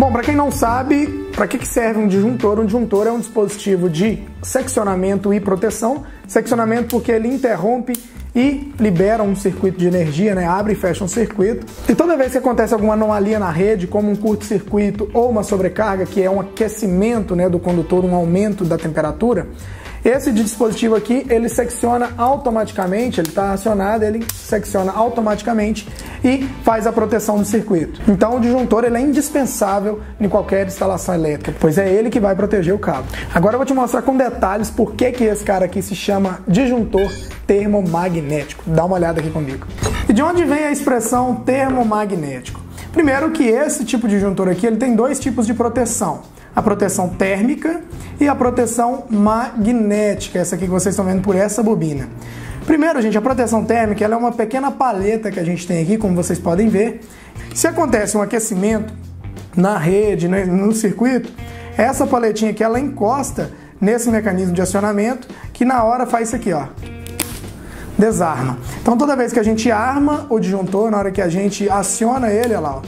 Bom, para quem não sabe, para que serve um disjuntor? Um disjuntor é um dispositivo de seccionamento e proteção. Seccionamento porque ele interrompe e libera um circuito de energia, né? Abre e fecha um circuito. E toda vez que acontece alguma anomalia na rede, como um curto-circuito ou uma sobrecarga, que é um aquecimento, né, do condutor, um aumento da temperatura, esse dispositivo aqui, ele secciona automaticamente, ele está acionado, ele secciona automaticamente e faz a proteção do circuito. Então o disjuntor ele é indispensável em qualquer instalação elétrica, pois é ele que vai proteger o cabo. Agora eu vou te mostrar com detalhes por que esse cara aqui se chama disjuntor termomagnético. Dá uma olhada aqui comigo. E de onde vem a expressão termomagnético? Primeiro que esse tipo de disjuntor aqui, ele tem dois tipos de proteção. A proteção térmica e a proteção magnética, essa aqui que vocês estão vendo por essa bobina. Primeiro, gente, a proteção térmica ela é uma pequena paleta que a gente tem aqui, como vocês podem ver. Se acontece um aquecimento na rede, no circuito, essa paletinha aqui ela encosta nesse mecanismo de acionamento, que na hora faz isso aqui, ó. Desarma. Então toda vez que a gente arma o disjuntor, na hora que a gente aciona ele, olha lá, ó,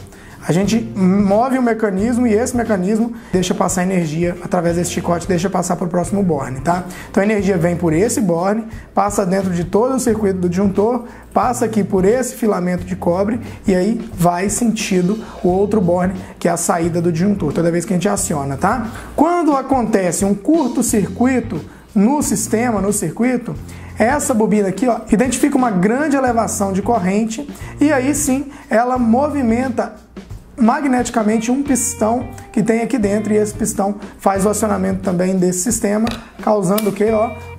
a gente move o mecanismo e esse mecanismo deixa passar energia através desse chicote, deixa passar para o próximo borne, tá? Então a energia vem por esse borne, passa dentro de todo o circuito do disjuntor, passa aqui por esse filamento de cobre e aí vai sentido o outro borne, que é a saída do disjuntor, toda vez que a gente aciona, tá? Quando acontece um curto-circuito no sistema, no circuito, essa bobina aqui, ó, identifica uma grande elevação de corrente e aí sim ela movimenta magneticamente um pistão que tem aqui dentro e esse pistão faz o acionamento também desse sistema, causando o que?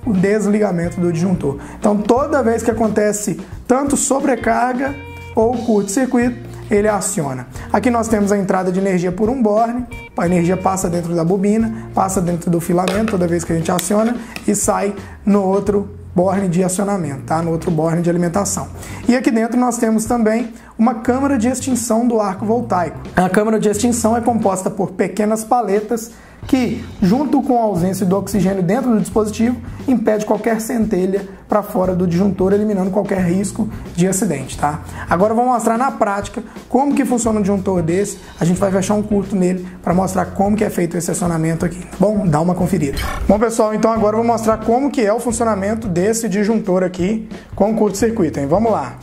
O desligamento do disjuntor. Então toda vez que acontece tanto sobrecarga ou curto-circuito, ele aciona. Aqui nós temos a entrada de energia por um borne, a energia passa dentro da bobina, passa dentro do filamento toda vez que a gente aciona e sai no outro borne de acionamento, tá? No outro borne de alimentação. E aqui dentro nós temos também uma câmara de extinção do arco voltaico. A câmara de extinção é composta por pequenas paletas que, junto com a ausência do oxigênio dentro do dispositivo, impede qualquer centelha para fora do disjuntor, eliminando qualquer risco de acidente, tá? Agora eu vou mostrar na prática como que funciona um disjuntor desse. A gente vai fechar um curto nele para mostrar como que é feito esse acionamento aqui, tá bom? Dá uma conferida. Bom, pessoal, então agora eu vou mostrar como que é o funcionamento desse disjuntor aqui com curto-circuito, hein? Vamos lá!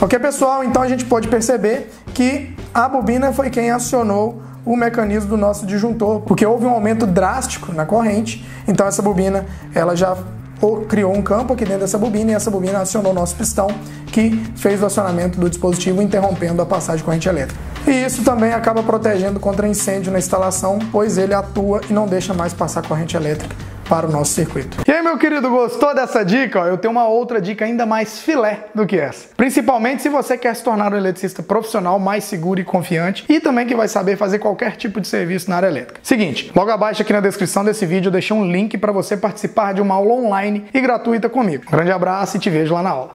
Ok, pessoal, então a gente pode perceber que a bobina foi quem acionou o mecanismo do nosso disjuntor, porque houve um aumento drástico na corrente, então essa bobina ela já criou um campo aqui dentro dessa bobina e essa bobina acionou o nosso pistão, que fez o acionamento do dispositivo, interrompendo a passagem de corrente elétrica. E isso também acaba protegendo contra incêndio na instalação, pois ele atua e não deixa mais passar corrente elétrica para o nosso circuito. E aí, meu querido, gostou dessa dica? Eu tenho uma outra dica ainda mais filé do que essa. Principalmente se você quer se tornar um eletricista profissional mais seguro e confiante e também que vai saber fazer qualquer tipo de serviço na área elétrica. Seguinte, logo abaixo aqui na descrição desse vídeo eu deixei um link para você participar de uma aula online e gratuita comigo. Um grande abraço e te vejo lá na aula.